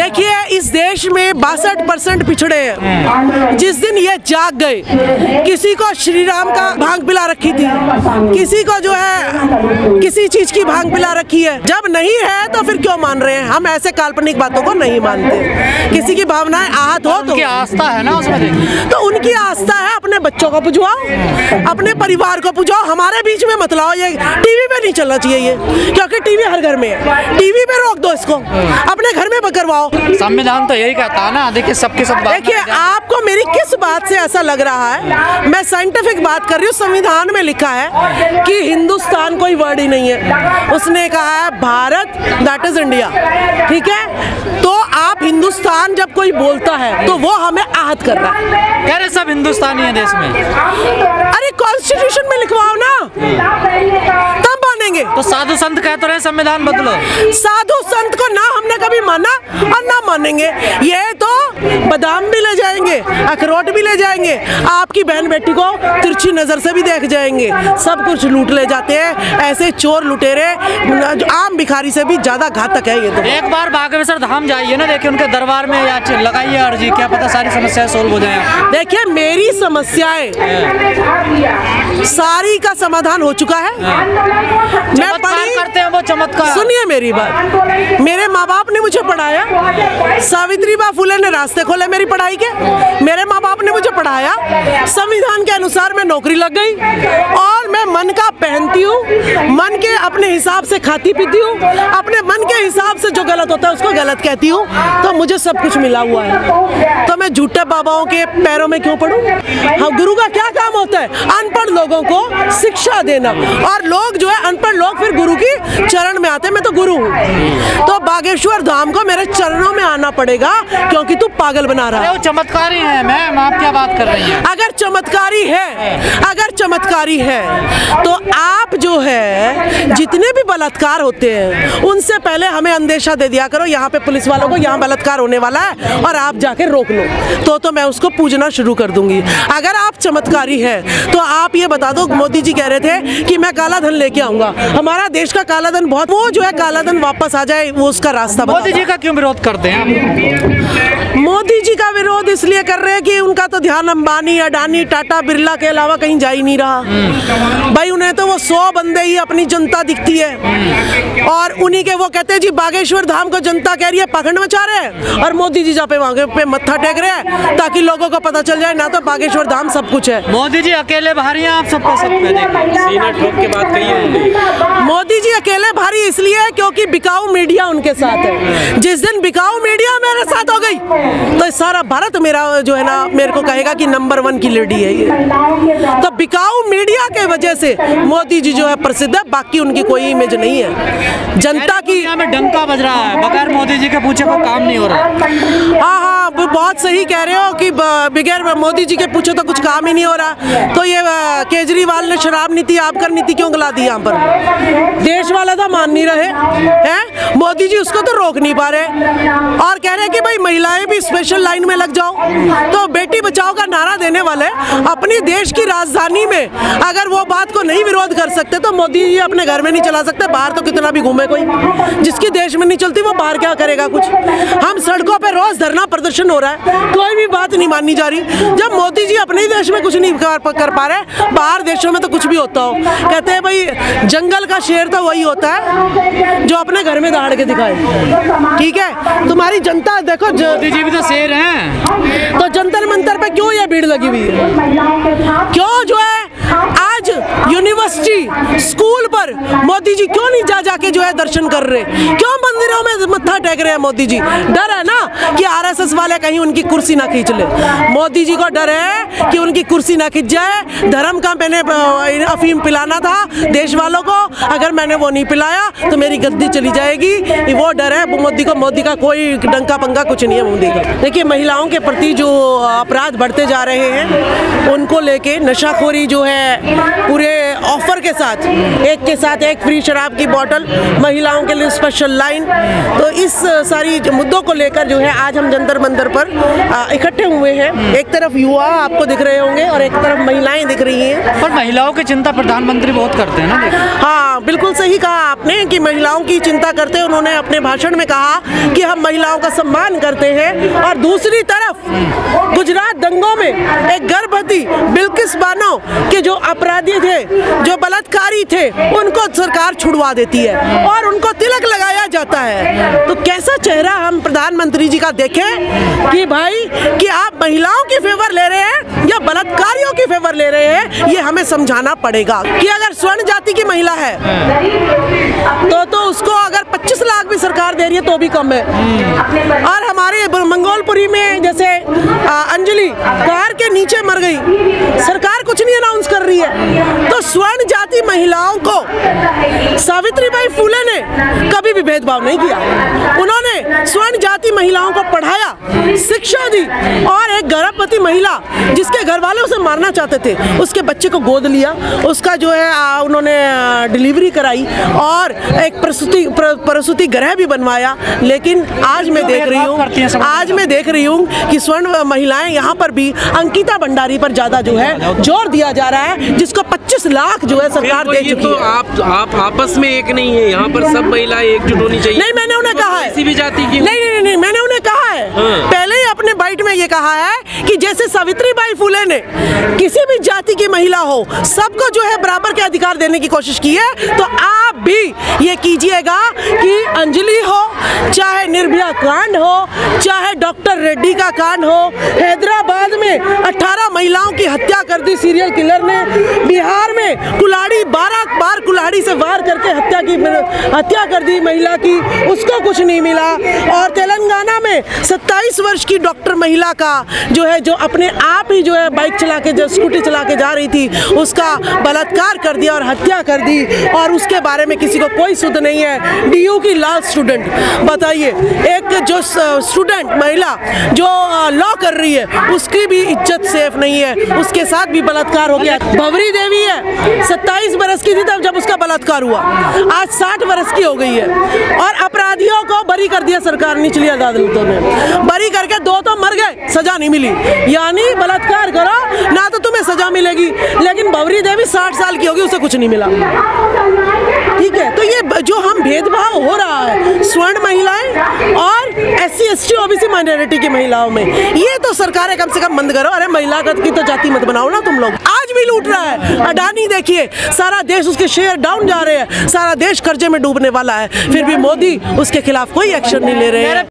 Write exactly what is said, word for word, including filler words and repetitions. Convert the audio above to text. देखिए इस देश में बासठ परसेंट पिछड़े हैं। जिस दिन ये जाग गए, किसी को श्री राम का भांग पिला रखी थी, किसी को जो है किसी चीज की भांग पिला रखी है। जब नहीं है तो फिर क्यों मान रहे हैं? हम ऐसे काल्पनिक बातों को नहीं मानते। किसी की भावनाएं आहत हो तो आस्था है ना उसमें, तो उनकी आस्था है, अपने बच्चों को पूजवाओ, अपने परिवार को पूजवाओ, हमारे बीच में मत लाओ। ये टीवी पे नहीं चलना चाहिए ये, क्योंकि टीवी हर घर में है। टीवी पे रोक दो इसको, अपने घर में करवाओ। संविधान तो यही कहता है ना। देखिए सबकी सब, सब देखिए आपको मेरी किस बात से ऐसा लग रहा है? मैं साइंटिफिक बात कर रही हूँ। संविधान में लिखा है कि हिंदुस्तान कोई वर्ड ही नहीं है, उसने कहा है भारत, दैट इज इंडिया। ठीक है, तो आप हिंदुस्तान जब कोई बोलता है तो वो हमें आहत कर रहा है। कह रहे सब हिंदुस्तानी है देश में। अरे कॉन्स्टिट्यूशन में लिखवाओ ना, तब मानेंगे। तो साधु संत कहते रहे संविधान बदलो। साधु संत को ना हमने कभी माना और ना मानेंगे। ये तो बादाम भी ले जाएंगे, अखरोट भी ले जाएंगे, आपकी बहन बेटी को तिरछी नजर से भी देख जाएंगे। सब कुछ लूट ले जाते हैं ऐसे चोर लुटेरे, आम भिखारी से भी ज्यादा घातक है ये। तो एक बार बागेश्वर धाम जाइए ना, देखिए उनके दरबार में लगाइए अर्जी, क्या पता सारी समस्याएं सोल्व हो जाए। देखिए मेरी समस्याएं सारी का समाधान हो चुका है। मैं पढ़ी करते हैं वो चमत्कार। सुनिए मेरी बात, मेरे माँ बाप ने मुझे पढ़ाया, सावित्रीबाई फुले ने रास्ते खोले मेरी पढ़ाई के। मेरे माँ बाप ने मुझे पढ़ाया, संविधान के अनुसार मैं नौकरी लग गई और मैं मन का पहनती हूँ, मन के अपने हिसाब से खाती पीती हूँ, अपने मन के हिसाब से जो गलत होता है उसको गलत कहती हूँ। तो मुझे सब कुछ मिला हुआ है, तो मैं झूठे बाबाओं के पैरों में क्यों पड़ूं? हाँ, गुरु का क्या काम होता है? अनपढ़ लोगों को शिक्षा देना, और लोग जो है अनपढ़ लोग फिर गुरु की चरण में आते हैं। मैं तो गुरु हूँ, तो बागेश्वर धाम को मेरे चरणों में आना पड़ेगा क्योंकि तू पागल बना रहा है। वो चमत्कारी है। मैम आप क्या बात कर रही हैं? अगर चमत्कारी है, अगर चमत्कारी है तो आप जो है जितने भी बलात्कार होते हैं उनसे पहले हमें अंदेशा दे दिया करो, यहाँ पे पुलिस वालों को यहाँ बलात्कार होने वाला है और आप जाके रोक लो, तो तो मैं उसको पूजना शुरू कर दूंगी। अगर आप चमत्कारी है तो आप ये बता दो, मोदी जी कह रहे थे कि मैं काला धन लेके आऊंगा, हमारा देश का काला धन बहुत, वो जो है काला धन वापस आ जाए वो उसका रास्ता बता। मोदी जी का क्यों विरोध करते हैं? मोदी जी का विरोध इसलिए कर रहे हैं कि उनका तो ध्यान अंबानी, अडानी, टाटा, बिरला के अलावा कहीं जा ही नहीं रहा। भाई उन्हें तो वो सौ बंदे ही अपनी जनता दिखती है, और उन्हीं के वो कहते हैं जी बागेश्वर धाम को जनता कह रही है पाखंड मचा रहे हैं, और मोदी जी जा पे वहाँ पे मत्था टेक रहे हैं ताकि लोगों को पता चल जाए ना तो बागेश्वर धाम सब कुछ है। मोदी जी अकेले भारी हैं, आप सबको सब सीना ठोक के बात कही। मोदी जी अकेले भारी इसलिए क्योंकि बिकाऊ मीडिया उनके साथ है। जिस दिन बिकाऊ मीडिया मेरे साथ हो गई तो सारा भारत मेरा जो है ना मेरे को कहेगा कि नंबर वन की लेडी है ये। तो बिकाऊ मीडिया के वजह से मोदी जी जो है प्रसिद्ध है, बाकी उनकी कोई इमेज नहीं है। जनता की यहाँ में डंका बज रहा है, बगैर मोदी जी के पूछे को काम नहीं हो रहा। हाँ हाँ बहुत सही कह रहे हो कि बगैर मोदी जी के पूछे तो कुछ काम ही नहीं हो रहा। तो ये केजरीवाल ने शराब नीति, आबकर नीति क्यों गला दी? यहाँ पर देश वाला तो मान नहीं रहे हैं, मोदी जी उसको तो रोक नहीं पा रहे, और कह रहे कि भाई महिलाएं भी स्पेशल लाइन में लग जाओ। तो बेटी बचाओ का नारा देने वाले अपने देश की राजधानी में अगर वो बात को नहीं विरोध कर सकते तो मोदी जी अपने घर में नहीं चला सकते। बाहर तो कितना भी घूमे, कोई जिसकी देश में नहीं चलती वो बाहर क्या करेगा? कुछ हम सड़कों पर रोज धरना प्रदर्शन हो रहा है, कोई भी बात नहीं मानी जा रही। जब मोदी जी अपने देश में कुछ नहीं कर पा रहे, बाहर देशों में तो कुछ भी होता हो। कहते हैं भाई जंगल का शेर तो वही होता है जो अपने घर में दहाड़ के दिखाए। ठीक है, तुम्हारी जनता देखो, मोदी जी भी तो शेर हैं। तो जंतर मंतर पे क्यों ये भीड़ लगी हुई है? क्यों जो है आज यूनिवर्सिटी स्कूल पर मोदी जी क्यों नहीं जा जाके जो है दर्शन कर रहे? क्यों मंदिरों में मत्था टेक रहे हैं मोदी जी? डर है ना कि आरएसएस वाले कहीं उनकी कुर्सी ना खींच ले। मोदी जी को डर है कि उनकी कुर्सी ना खींच जाए। धर्म का मैंने अफीम पिलाना था देश वालों को, अगर मैंने वो नहीं पिलाया तो मेरी गद्दी चली जाएगी, वो डर है मोदी को। मोदी का कोई डंका पंगा कुछ नहीं है मोदी का। देखिए महिलाओं के प्रति जो अपराध बढ़ते जा रहे हैं उनको लेके नशाखोरी जो है पूरे ऑफर के साथ एक के साथ एक फ्री शराब की बोतल, महिलाओं के लिए स्पेशल लाइन। तो इस सारी मुद्दों को लेकर जो है आज हम जंतर मंतर पर इकट्ठे हुए हैं। एक तरफ युवा आपको दिख रहे होंगे और एक तरफ महिलाएं दिख रही हैं। पर महिलाओं की चिंता प्रधानमंत्री बहुत करते हैं ना। हाँ, बिल्कुल सही कहा आपने कि महिलाओं की चिंता करते हैं। उन्होंने अपने भाषण में कहा कि हम महिलाओं का सम्मान करते हैं, और दूसरी तरफ गुजरात दंगों में एक गर्भवती बिल्किस बानो के जो अपराधी थे, जो बलात्कारी थे, उनको सरकार छुड़वा देती है और उनको तिलक लगाया जाता है। तो कैसा चेहरा हम प्रधानमंत्री जी का देखें कि भाई कि आप महिलाओं की फेवर ले रहे हैं या बलात्कारियों की फेवर ले रहे हैं। ये हमें समझाना पड़ेगा कि अगर स्वर्ण जाति की महिला है तो तो उसको अगर पच्चीस लाख भी सरकार दे रही है तो भी कम है। और हमारे मंगोलपुरी में जैसे अंजलि कार के नीचे मर गई, सरकार कुछ नहीं अनाउंस कर रही है। तो स्वर्ण जाति महिलाओं को सावित्रीबाई फूले ने कभी भी भेदभाव नहीं किया। उन्होंने स्वर्ण जाति महिलाओं को पढ़ाया, शिक्षा दी, और एक गर्भवती महिला जिसके घर वाले उसे मारना चाहते थे, उसके बच्चे को गोद लिया, उसका जो है उन्होंने डिलीवरी कराई और एक प्रसूति प्रसूति गृह भी बनवाया। लेकिन आज मैं देख रही हूँ आज मैं देख रही हूँ कि स्वर्ण महिलाएं यहाँ पर भी अंकिता भंडारी पर ज्यादा जो है जोर दिया जा रहा है, जिसको पच्चीस लाख जो है सरकार दे चुकी है। तो आप आप आपस में एक नहीं है, यहाँ पर सब महिलाएं एकजुट होनी चाहिए। नहीं, मैंने उन्हें कहा है, नहीं नहीं नहीं मैंने उन्हें कहा है, पहले ही अपने बाइट में ये कहा है कि जैसे सावित्रीबाई फुले ने किसी भी जाति की महिला हो सबको जो है बराबर के अधिकार देने की कोशिश की है, तो आप भी ये कीजिएगा कि अंजलि हो, चाहे निर्भया कांड हो, चाहे डॉक्टर रेड्डी का कांड हो। हैदराबाद में अठारह महिलाओं की हत्या कर दी सीरियल किलर ने। बिहार में कुल्हाड़ी बारह बार कुल्हाड़ी से वार करके हत्या की हत्या कर दी महिला की, उसको कुछ नहीं मिला। और तेलंगाना में सत्ताईस वर्ष की डॉक्टर महिला का जो है जो अपने आप ही जो है बाइक चला के जो स्कूटी चला के जा रही थी, उसका बलात्कार कर दिया और हत्या कर दी, और उसके बारे में किसी को कोई सुध नहीं है। डी यू की लाल स्टूडेंट, बताइए, एक जो स्टूडेंट महिला जो लॉ कर रही है उसकी भी इज्जत सेफ नहीं है, उसके साथ भी बलात्कार हो गया। भवरी देवी है, सत्ताईस बरस की थी तब जब उसका बलात्कार हुआ, आज साठ बरस की हो गई है, और अपराधियों को बरी कर दिया सरकार, निचली अदालतों ने बरी करके दो तो मर गए, सजा नहीं मिली। यानी बलात्कार करो ना तो तुम्हें सजा मिलेगी, लेकिन भवरी देवी साठ साल की होगी, उसे कुछ नहीं मिला। ठीक है, तो ये जो हम भेदभाव हो रहा है स्वर्ण महिलाएं और S C S T OBC minority की महिलाओं में, ये तो सरकारें कम से कम बंद करो। अरे महिला की तो जाति मत बनाओ ना तुम लोग। आज भी लूट रहा है अडानी, देखिए सारा देश उसके शेयर डाउन जा रहे हैं, सारा देश कर्जे में डूबने वाला है, फिर भी मोदी उसके खिलाफ कोई एक्शन नहीं ले रहे हैं।